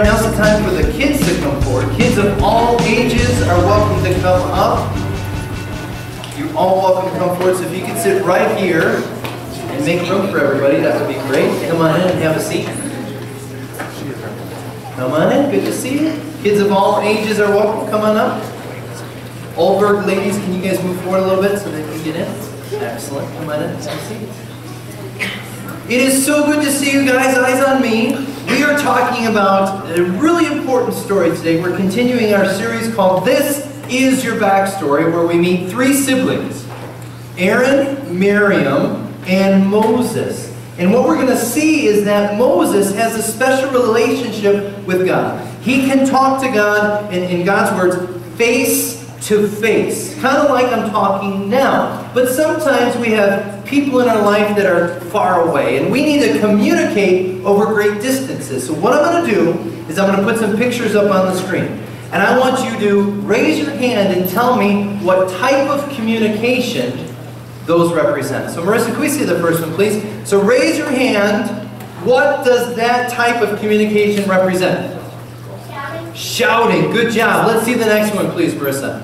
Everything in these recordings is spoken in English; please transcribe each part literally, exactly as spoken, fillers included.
right now is the time for the kids to come forward. Kids of all ages are welcome to come up. You're all welcome to come forward. So if you could sit right here and make room for everybody, that would be great. Come on in and have a seat. Come on in. Good to see you. Kids of all ages are welcome. Come on up. Olberg ladies, can you guys move forward a little bit so they can get in? Excellent. Come on in and have a seat. It is so good to see you guys. Eyes on me. We are talking about a really important story today. We're continuing our series called This Is Your Backstory, where we meet three siblings, Aaron, Miriam, and Moses. And what we're going to see is that Moses has a special relationship with God. He can talk to God, in, in God's words, face to face, kind of like I'm talking now. But sometimes we have people in our life that are far away, and we need to communicate over great distances. So what I'm going to do is I'm going to put some pictures up on the screen. And I want you to raise your hand and tell me what type of communication those represent. So Marissa, can we see the first one, please? So raise your hand. What does that type of communication represent? Shouting. Shouting. Good job. Let's see the next one, please, Marissa.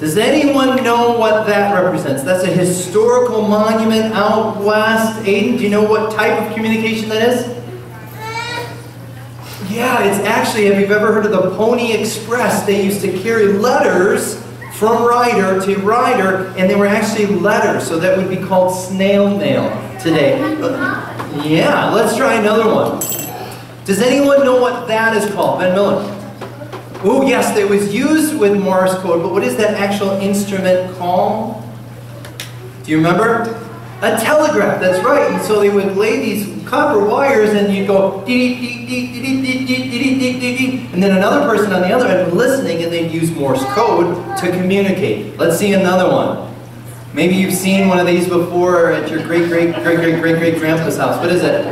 Does anyone know what that represents? That's a historical monument out west. Aiden, do you know what type of communication that is? Yeah, it's actually, have you ever heard of the Pony Express? They used to carry letters from rider to rider, and they were actually letters, so that would be called snail mail today. Yeah, let's try another one. Does anyone know what that is called? Ben Miller. Oh, yes, it was used with Morse code, but what is that actual instrument called? Do you remember? A telegraph, that's right. And so they would lay these copper wires and you'd go dee dee dee dee dee dee dee dee dee dee, and then another person on the other end was listening and they'd use Morse code to communicate. Let's see another one. Maybe you've seen one of these before at your great great great great great great grandpa's house. What is it?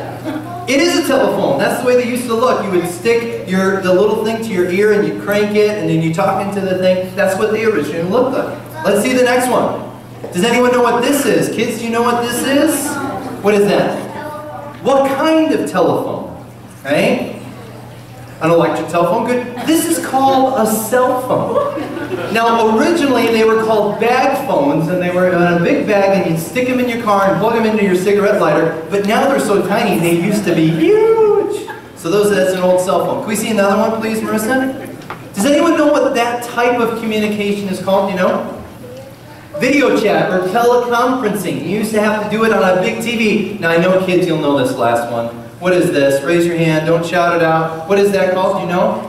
It is a telephone. That's the way they used to look. You would stick your the little thing to your ear and you'd crank it and then you talk into the thing. That's what they originally looked like. Let's see the next one. Does anyone know what this is? Kids, do you know what this is? What is that? What kind of telephone? Right? An electric telephone? Good. This is called a cell phone. Now, originally they were called bag phones, and they were in a big bag, and you'd stick them in your car and plug them into your cigarette lighter, but now they're so tiny, they used to be huge. So those, that's an old cell phone. Can we see another one, please, Marissa? Does anyone know what that type of communication is called? Do you know? Video chat or teleconferencing. You used to have to do it on a big T V. Now I know kids, you'll know this last one. What is this? Raise your hand, don't shout it out. What is that called, do you know?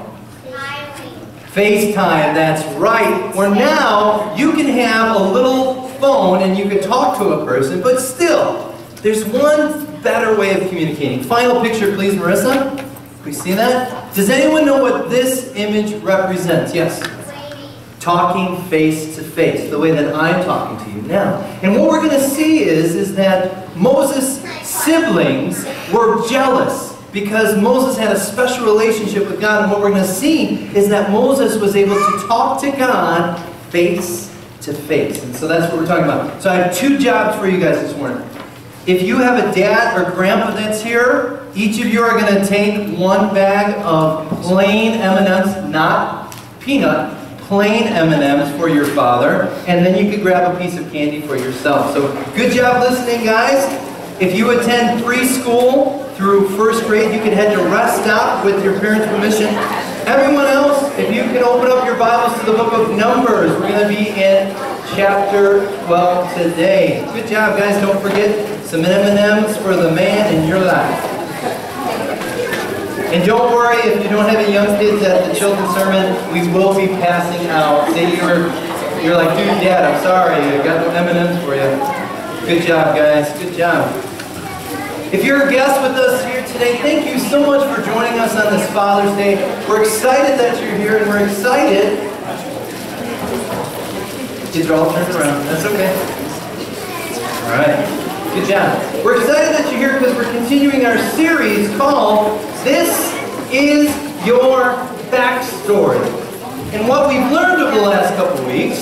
FaceTime, that's right. Where now you can have a little phone and you can talk to a person, but still, there's one better way of communicating. Final picture, please, Marissa. Can we see that? Does anyone know what this image represents? Yes. Talking face to face, the way that I'm talking to you now. And what we're going to see is, is that Moses' siblings were jealous because Moses had a special relationship with God. And what we're going to see is that Moses was able to talk to God face to face. And so that's what we're talking about. So I have two jobs for you guys this morning. If you have a dad or grandpa that's here, each of you are going to take one bag of plain M and M's, not peanut, plain M and M's for your father, and then you could grab a piece of candy for yourself. So good job listening, guys. If you attend preschool through first grade, you can head to rest stop with your parents' permission. Everyone else, if you can open up your Bibles to the book of Numbers, we're going to be in chapter twelve today. Good job, guys. Don't forget some M and M's for the man in your life. And don't worry, if you don't have any young kids at the children's sermon, we will be passing out. Say you're, you're like, dude, Dad, I'm sorry, I got no M and M's for you. Good job, guys. Good job. If you're a guest with us here today, thank you so much for joining us on this Father's Day. We're excited that you're here, and we're excited. Kids are all turned around. That's okay. All right. Good job. We're excited that you're here because we're continuing our series called This Is Your Backstory. And what we've learned over the last couple of weeks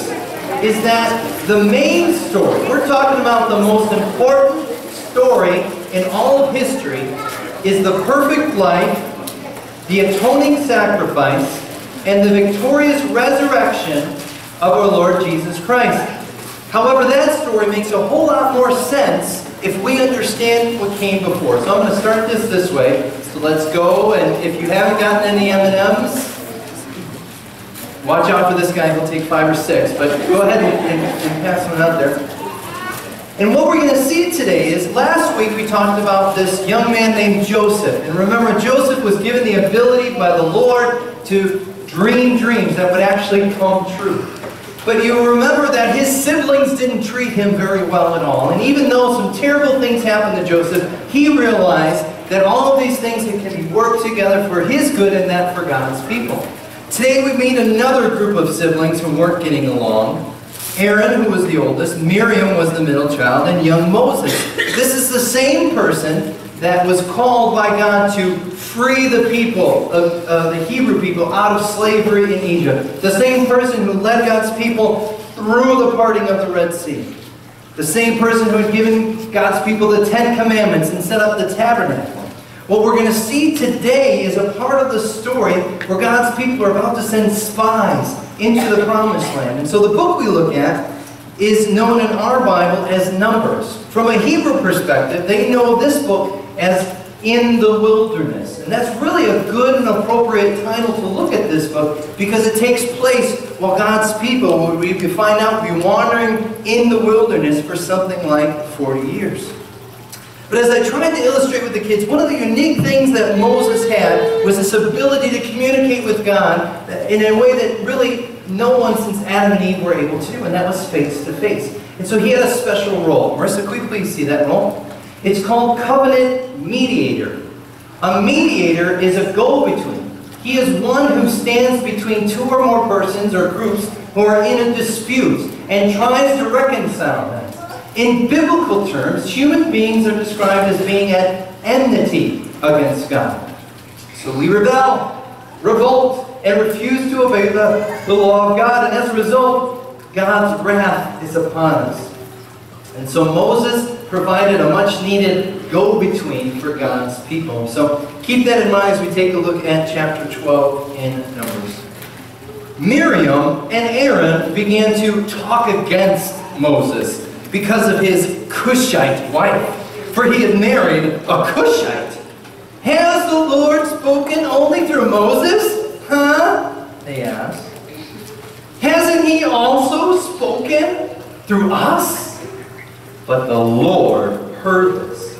is that the main story, we're talking about the most important story in all of history, is the perfect life, the atoning sacrifice, and the victorious resurrection of our Lord Jesus Christ. However, that story makes a whole lot more sense if we understand what came before. So I'm going to start this this way. So let's go, and if you haven't gotten any M and M's, watch out for this guy. He'll take five or six, but go ahead and, and, and pass one out there. And what we're going to see today is, last week we talked about this young man named Joseph. And remember, Joseph was given the ability by the Lord to dream dreams that would actually come true. But you remember that his siblings didn't treat him very well at all. And even though some terrible things happened to Joseph, he realized that all of these things can be worked together for his good and that for God's people. Today we meet another group of siblings who weren't getting along. Aaron, who was the oldest, Miriam was the middle child, and young Moses. This is the same person that was called by God to free the people, of uh, the Hebrew people, out of slavery in Egypt. The same person who led God's people through the parting of the Red Sea. The same person who had given God's people the Ten Commandments and set up the tabernacle. What we're going to see today is a part of the story where God's people are about to send spies into the Promised Land. And so the book we look at is known in our Bible as Numbers. From a Hebrew perspective, they know this book as In the Wilderness. And that's really a good and appropriate title to look at this book, because it takes place while God's people, we find out, be wandering in the wilderness for something like forty years. But as I tried to illustrate with the kids, one of the unique things that Moses had was this ability to communicate with God in a way that really no one since Adam and Eve were able to, and that was face to face. And so he had a special role. Marissa, can we please see that role? It's called covenant mediator. A mediator is a go-between. He is one who stands between two or more persons or groups who are in a dispute and tries to reconcile them. In biblical terms, human beings are described as being at enmity against God. So we rebel, revolt, and refuse to obey the, the law of God, and as a result, God's wrath is upon us. And so Moses provided a much-needed go-between for God's people. So keep that in mind as we take a look at chapter twelve in Numbers. Miriam and Aaron began to talk against Moses because of his Cushite wife, for he had married a Cushite. Has the Lord spoken only through Moses? Huh? They asked. Hasn't he also spoken through us? But the Lord heard this.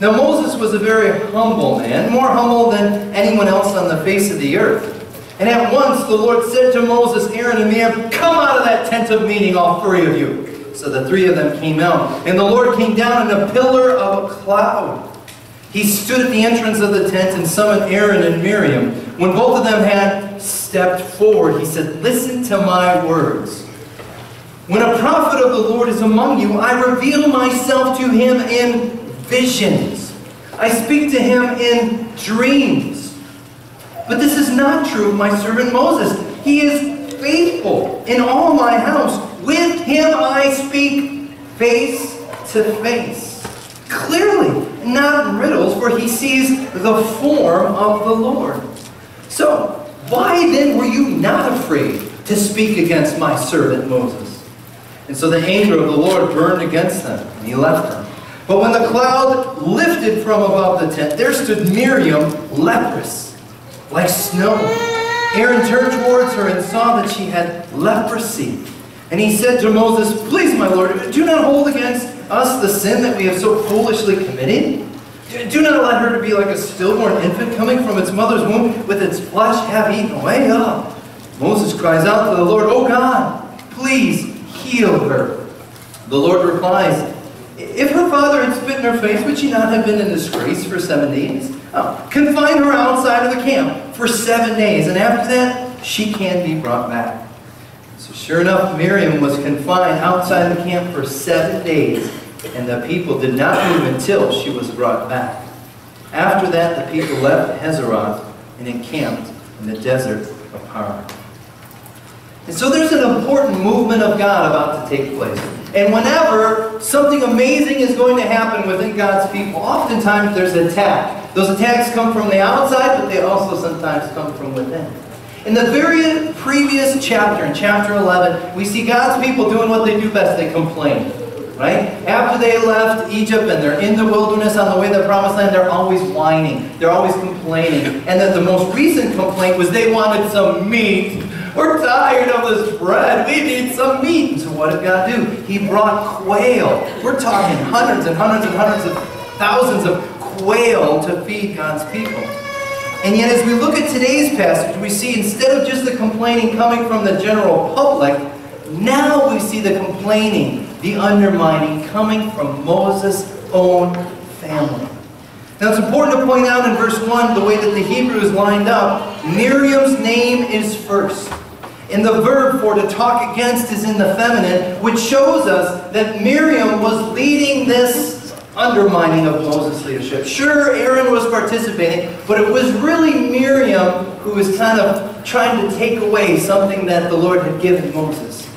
Now Moses was a very humble man, more humble than anyone else on the face of the earth. And at once the Lord said to Moses, Aaron, and Miriam, come out of that tent of meeting, all three of you. So the three of them came out. And the Lord came down in a pillar of a cloud. He stood at the entrance of the tent and summoned Aaron and Miriam. When both of them had stepped forward, he said, listen to my words. When a prophet of the Lord is among you, I reveal myself to him in visions. I speak to him in dreams. But this is not true of my servant Moses. He is faithful in all my house. With him I speak face to face, clearly, not riddles, for he sees the form of the Lord. So, why then were you not afraid to speak against my servant Moses? And so the anger of the Lord burned against them, and he left them. But when the cloud lifted from above the tent, there stood Miriam leprous, like snow. Aaron turned towards her and saw that she had leprosy. And he said to Moses, please, my Lord, do not hold against us the sin that we have so foolishly committed. Do not let her to be like a stillborn infant coming from its mother's womb with its flesh half eaten away. Oh. Moses cries out to the Lord, oh God, please heal her. The Lord replies, if her father had spit in her face, would she not have been in disgrace for seven days? Oh. Confine her outside of the camp for seven days, and after that, she can be brought back. So sure enough, Miriam was confined outside the camp for seven days, and the people did not move until she was brought back. After that, the people left Hazeroth and encamped in the desert of Paran. And so there's an important movement of God about to take place. And whenever something amazing is going to happen within God's people, oftentimes there's an attack. Those attacks come from the outside, but they also sometimes come from within. In the very previous chapter, in chapter eleven, we see God's people doing what they do best. They complain, right? After they left Egypt and they're in the wilderness on the way to the promised land, they're always whining. They're always complaining. And that the most recent complaint was they wanted some meat. We're tired of this bread. We need some meat. And so what did God do? He brought quail. We're talking hundreds and hundreds and hundreds of thousands of quail to feed God's people. And yet as we look at today's passage, we see instead of just the complaining coming from the general public, now we see the complaining, the undermining, coming from Moses' own family. Now it's important to point out in verse one, the way that the Hebrew is lined up, Miriam's name is first. And the verb for to talk against is in the feminine, which shows us that Miriam was leading this undermining of Moses' leadership. Sure, Aaron was participating, but it was really Miriam who was kind of trying to take away something that the Lord had given Moses.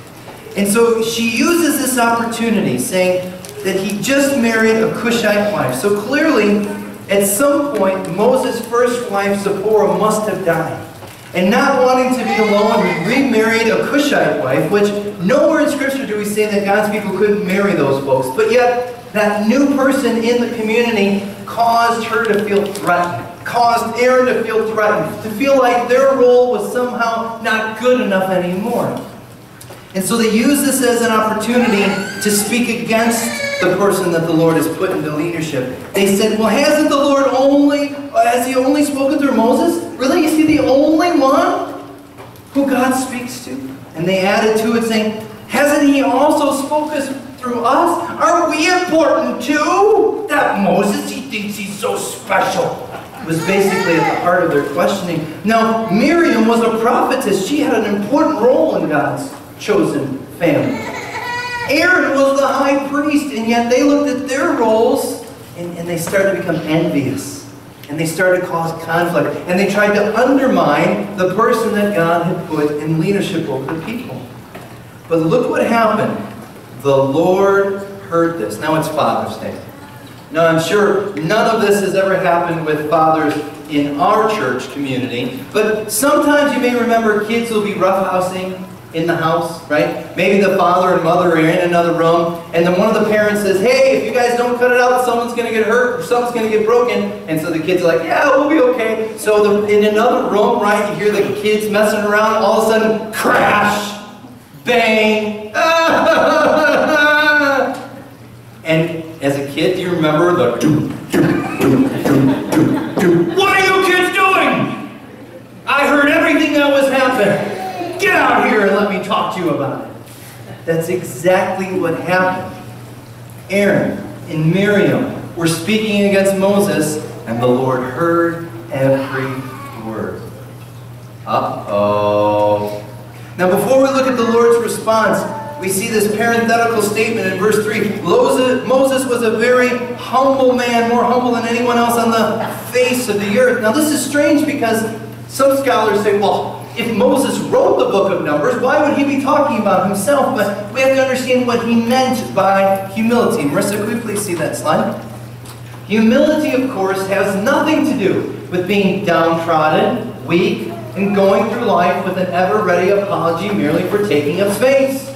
And so she uses this opportunity, saying that he just married a Cushite wife. So clearly, at some point, Moses' first wife, Zipporah, must have died. And not wanting to be alone, he remarried a Cushite wife, which nowhere in Scripture do we say that God's people couldn't marry those folks. But yet, that new person in the community caused her to feel threatened, caused Aaron to feel threatened, to feel like their role was somehow not good enough anymore. And so they use this as an opportunity to speak against the person that the Lord has put into leadership. They said, well, hasn't the Lord only, has he only spoken through Moses? Really? Is he the only one who God speaks to? And they added to it saying, hasn't he also spoken through us? Aren't we important too? That Moses, he thinks he's so special, was basically at the heart of their questioning. Now, Miriam was a prophetess. She had an important role in God's chosen family. Aaron was the high priest, and yet they looked at their roles, and, and they started to become envious. And they started to cause conflict. And they tried to undermine the person that God had put in leadership over the people. But look what happened. The Lord heard this. Now it's Father's Day. Now I'm sure none of this has ever happened with fathers in our church community, but sometimes you may remember kids will be roughhousing in the house, right? Maybe the father and mother are in another room, and then one of the parents says, hey, if you guys don't cut it out, someone's going to get hurt, or something's going to get broken. And so the kids are like, yeah, we'll be okay. So the, in another room, right, you hear the kids messing around, all of a sudden, crash! Bang! And as a kid, do you remember the doo, doo, doo, doo, doo, doo? What are you kids doing? I heard everything that was happening. Get out here and let me talk to you about it. That's exactly what happened. Aaron and Miriam were speaking against Moses, and the Lord heard every word. Uh-oh. Now before we look at the Lord's response, we see this parenthetical statement in verse three. Moses was a very humble man, more humble than anyone else on the face of the earth. Now this is strange because some scholars say, well, if Moses wrote the book of Numbers, why would he be talking about himself? But we have to understand what he meant by humility. Marissa, could we please see that slide? Humility, of course, has nothing to do with being downtrodden, weak, and going through life with an ever-ready apology merely for taking offense.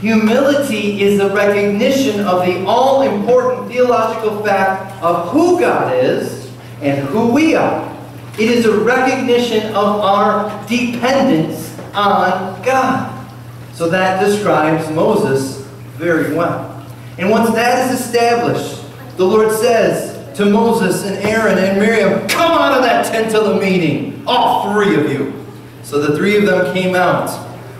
Humility is the recognition of the all-important theological fact of who God is and who we are. It is a recognition of our dependence on God. So that describes Moses very well. And once that is established, the Lord says to Moses and Aaron and Miriam, come out of that tent of the meeting, all three of you. So the three of them came out,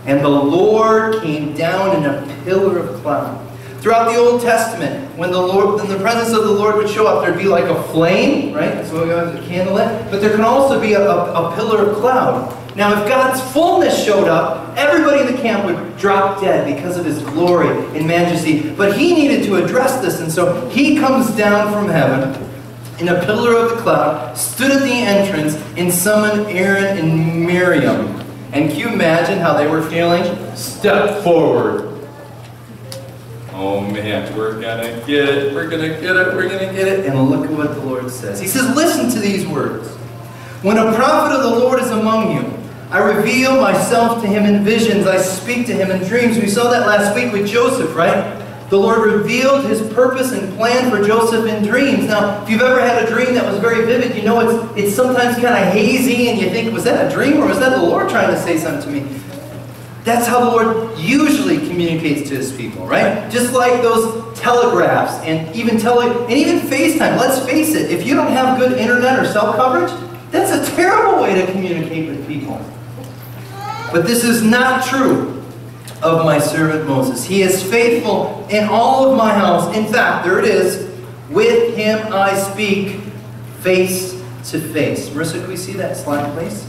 and the Lord came down in a pillar of cloud. Throughout the Old Testament, when the Lord, when the presence of the Lord would show up, there'd be like a flame, right? That's what we have to candle it. But there can also be a, a, a pillar of cloud. Now, if God's fullness showed up, everybody in the camp would drop dead because of his glory and majesty. But he needed to address this, and so he comes down from heaven in a pillar of the cloud, stood at the entrance, and summoned Aaron and Miriam. And can you imagine how they were feeling? Step forward. Oh man, we're gonna get it, we're gonna get it, we're gonna get it. And look at what the Lord says. He says, listen to these words. When a prophet of the Lord is among you, I reveal myself to him in visions, I speak to him in dreams. We saw that last week with Joseph, right? The Lord revealed his purpose and plan for Joseph in dreams. Now, if you've ever had a dream that was very vivid, you know it's, it's sometimes kind of hazy and you think, was that a dream or was that the Lord trying to say something to me? That's how the Lord usually communicates to his people, right? Just like those telegraphs and even tele and even FaceTime. Let's face it, if you don't have good internet or cell coverage, that's a terrible way to communicate with people. But this is not true of my servant Moses. He is faithful in all of my house. In fact, there it is. With him I speak face to face. Marissa, can we see that slide, please?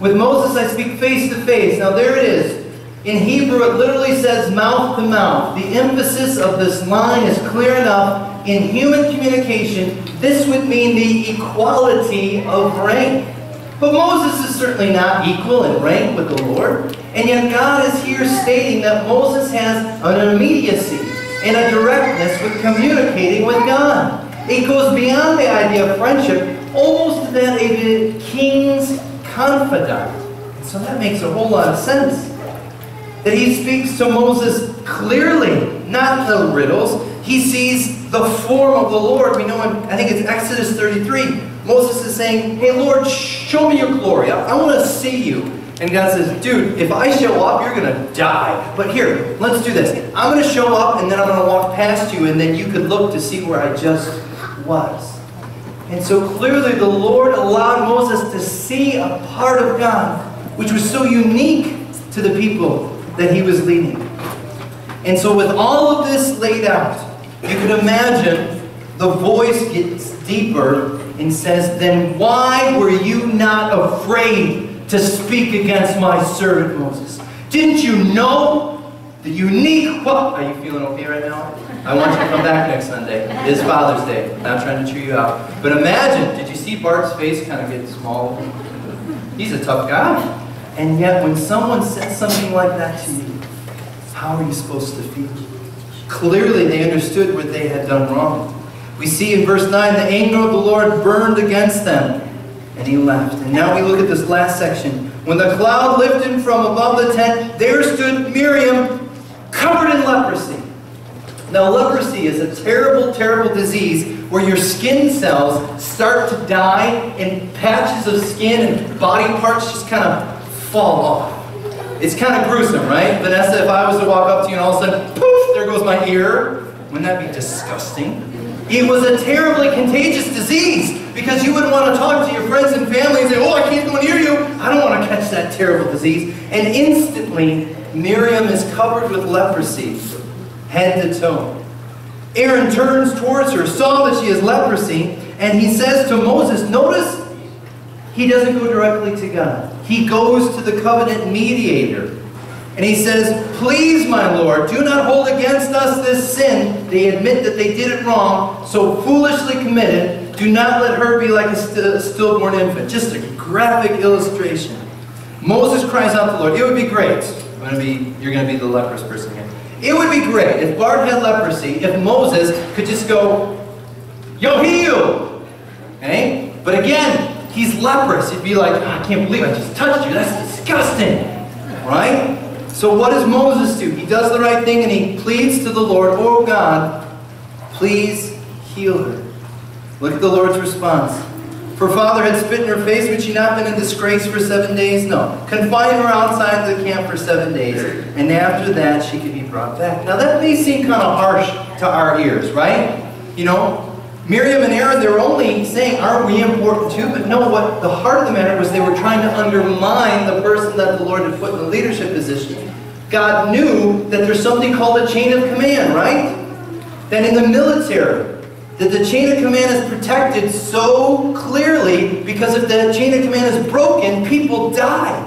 With Moses, I speak face to face. Now there it is. In Hebrew, it literally says mouth to mouth. The emphasis of this line is clear enough. In human communication, this would mean the equality of rank. But Moses is certainly not equal in rank with the Lord. And yet God is here stating that Moses has an immediacy and a directness with communicating with God. It goes beyond the idea of friendship, almost to that of a king's confidant. So that makes a whole lot of sense. That he speaks to Moses clearly, not the riddles. He sees the form of the Lord. We know in, I think it's Exodus thirty-three, Moses is saying, hey Lord, show me your glory. I, I want to see you. And God says, dude, if I show up, you're going to die. But here, let's do this. I'm going to show up and then I'm going to walk past you and then you can look to see where I just was. And so clearly the Lord allowed Moses to see a part of God which was so unique to the people that he was leading. And so with all of this laid out, you can imagine the voice gets deeper and says, then why were you not afraid to speak against my servant Moses? Didn't you know the unique... Well, are you feeling okay right now? I want you to come back next Sunday. It is Father's Day. I'm not trying to chew you out. But imagine, did you see Bart's face kind of get smaller? He's a tough guy. And yet when someone says something like that to you, how are you supposed to feel? Clearly they understood what they had done wrong. We see in verse nine, the anger of the Lord burned against them, and he left. And now we look at this last section. When the cloud lifted from above the tent, there stood Miriam covered in leprosy. Now, leprosy is a terrible, terrible disease where your skin cells start to die and patches of skin and body parts just kind of fall off. It's kind of gruesome, right? Vanessa, if I was to walk up to you and all of a sudden, poof, there goes my ear, wouldn't that be disgusting? It was a terribly contagious disease because you wouldn't want to talk to your friends and family and say, oh, I can't go near you. I don't want to catch that terrible disease. And instantly, Miriam is covered with leprosy. Head to toe. Aaron turns towards her, saw that she has leprosy, and he says to Moses, notice, he doesn't go directly to God. He goes to the covenant mediator. And he says, please, my Lord, do not hold against us this sin. They admit that they did it wrong, so foolishly committed. Do not let her be like a st stillborn infant. Just a graphic illustration. Moses cries out to the Lord. It would be great. I'm gonna be, you're going to be the leprous person here. It would be great if Bart had leprosy, if Moses could just go, yo, heal! Okay? But again, he's leprous. He'd be like, oh, I can't believe I just touched you. That's disgusting. Right? So what does Moses do? He does the right thing and he pleads to the Lord, oh God, please heal her. Look at the Lord's response. For father had spit in her face, would she not have been in disgrace for seven days? No. Confine her outside the camp for seven days, and after that she could be brought back. Now that may seem kind of harsh to our ears, right? You know, Miriam and Aaron, they were only saying, aren't we important too? But no, what the heart of the matter was they were trying to undermine the person that the Lord had put in the leadership position. God knew that there's something called a chain of command, right? That in the military, that the chain of command is protected so clearly because if the chain of command is broken, people die.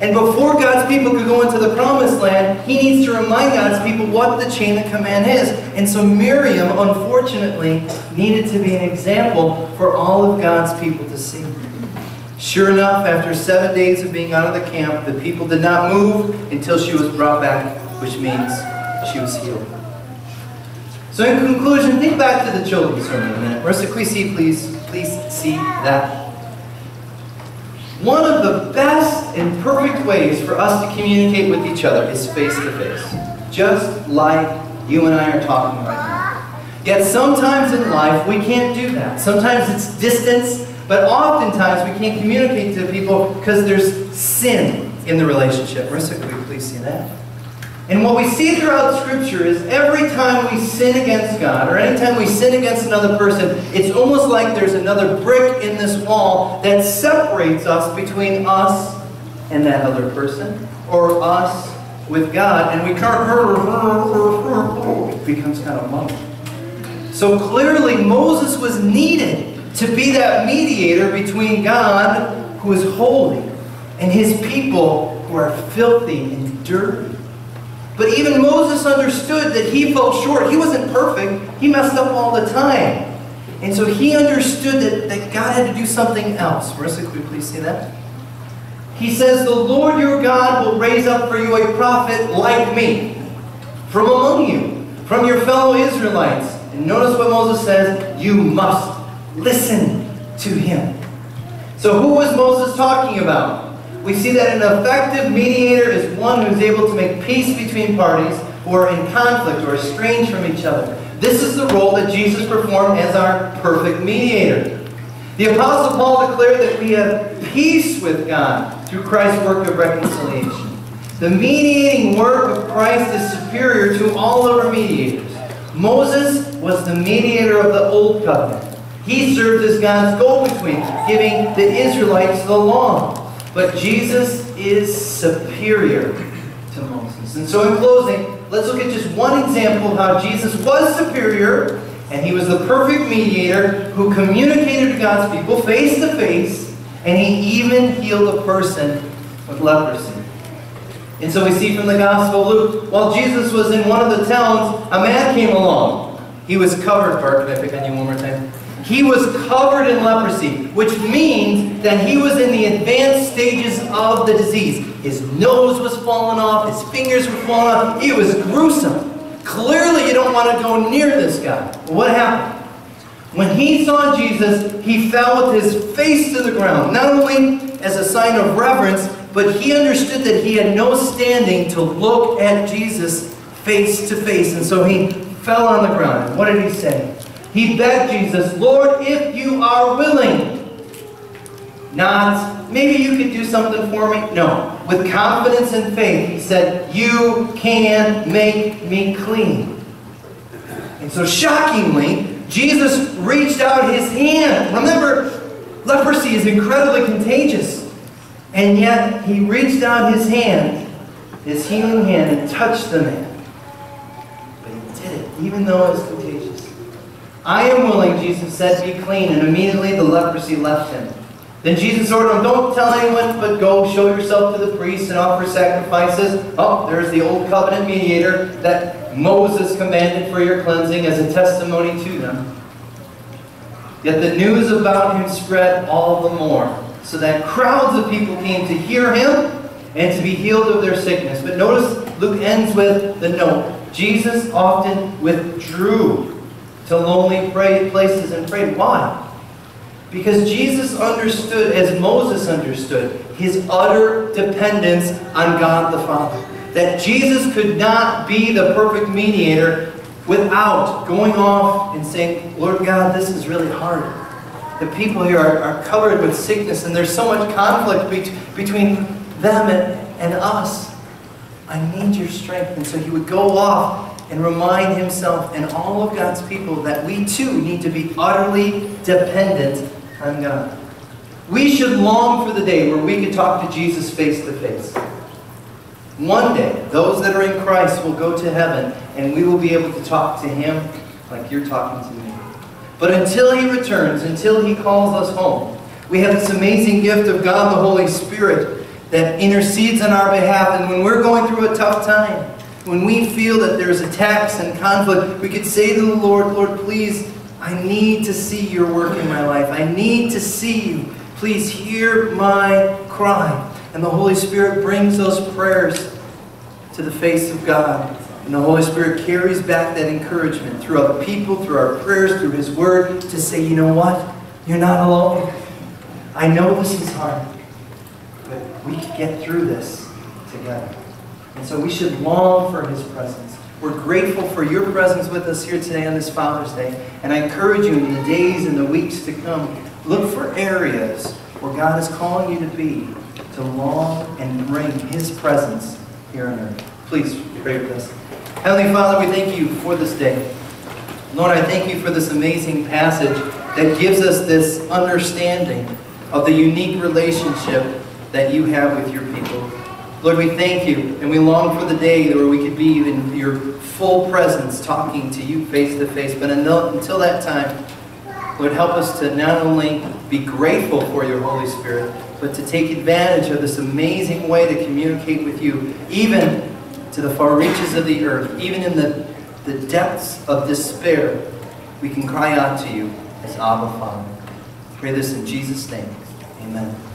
And before God's people could go into the promised land, he needs to remind God's people what the chain of command is. And so Miriam, unfortunately, needed to be an example for all of God's people to see. Sure enough, after seven days of being out of the camp, the people did not move until she was brought back, which means she was healed. So in conclusion, think back to the children's sermon a minute. Marissa, please see, please, please see that. One of the best and perfect ways for us to communicate with each other is face to face. Just like you and I are talking right now. Yet sometimes in life, we can't do that. Sometimes it's distance, but oftentimes we can't communicate to people because there's sin in the relationship. Marissa, could we please see that? And what we see throughout Scripture is every time we sin against God, or any time we sin against another person, it's almost like there's another brick in this wall that separates us between us and that other person, or us with God, and we turn, it becomes kind of muddled. So clearly Moses was needed to be that mediator between God, who is holy, and his people, who are filthy and dirty. But even Moses understood that he fell short. He wasn't perfect. He messed up all the time. And so he understood that, that God had to do something else. Marissa, could we please see that? He says, "The Lord your God will raise up for you a prophet like me, from among you, from your fellow Israelites." And notice what Moses says, "You must listen to him." So who was Moses talking about? We see that an effective mediator is one who is able to make peace between parties who are in conflict or estranged from each other. This is the role that Jesus performed as our perfect mediator. The Apostle Paul declared that we have peace with God through Christ's work of reconciliation. The mediating work of Christ is superior to all other mediators. Moses was the mediator of the Old Covenant. He served as God's go-between, giving the Israelites the law. But Jesus is superior to Moses. And so in closing, let's look at just one example of how Jesus was superior, and he was the perfect mediator who communicated to God's people face to face, and he even healed a person with leprosy. And so we see from the Gospel of Luke, while Jesus was in one of the towns, a man came along. He was covered, Bart, can I pick on you one more time? He was covered in leprosy, which means that he was in the advanced stages of the disease. His nose was falling off, his fingers were falling off. It was gruesome. Clearly, you don't want to go near this guy. What happened? When he saw Jesus, he fell with his face to the ground, not only as a sign of reverence, but he understood that he had no standing to look at Jesus face to face. And so he fell on the ground. What did he say? He begged Jesus, "Lord, if you are willing," not, "maybe you could do something for me." No. With confidence and faith, he said, "You can make me clean." And so shockingly, Jesus reached out his hand. Remember, leprosy is incredibly contagious. And yet, he reached out his hand, his healing hand, and touched the man. But he did it, even though it was contagious. "I am willing," Jesus said, "be clean." And immediately the leprosy left him. Then Jesus ordered him, "Don't tell anyone, but go show yourself to the priest and offer sacrifices." Oh, there's the Old Covenant mediator that Moses commanded for your cleansing as a testimony to them. Yet the news about him spread all the more, so that crowds of people came to hear him and to be healed of their sickness. But notice Luke ends with the note, Jesus often withdrew to lonely places and prayed. Why? Because Jesus understood, as Moses understood, his utter dependence on God the Father. That Jesus could not be the perfect mediator without going off and saying, "Lord God, this is really hard. The people here are, are covered with sickness, and there's so much conflict be between them and, and us. I need your strength." And so he would go off and remind himself and all of God's people that we too need to be utterly dependent on God. We should long for the day where we can talk to Jesus face to face. One day, those that are in Christ will go to heaven and we will be able to talk to him like you're talking to me. But until he returns, until he calls us home, we have this amazing gift of God the Holy Spirit that intercedes on our behalf. And when we're going through a tough time, when we feel that there's attacks and conflict, we could say to the Lord, "Lord, please, I need to see your work in my life. I need to see you. Please hear my cry." And the Holy Spirit brings those prayers to the face of God And the Holy Spirit carries back that encouragement through other people, through our prayers, through His Word, to say, you know what? You're not alone. I know this is hard, but we can get through this together. And so we should long for His presence. We're grateful for your presence with us here today on this Father's Day. And I encourage you in the days and the weeks to come, look for areas where God is calling you to be, to long and bring His presence here on earth. Please pray with us. Heavenly Father, we thank you for this day. Lord, I thank you for this amazing passage that gives us this understanding of the unique relationship that you have with your people. Lord, we thank you, and we long for the day where we could be in your full presence, talking to you face to face. But until that time, Lord, help us to not only be grateful for your Holy Spirit, but to take advantage of this amazing way to communicate with you, even to the far reaches of the earth, even in the, the depths of despair, we can cry out to you as Abba, Father. Pray this in Jesus' name. Amen.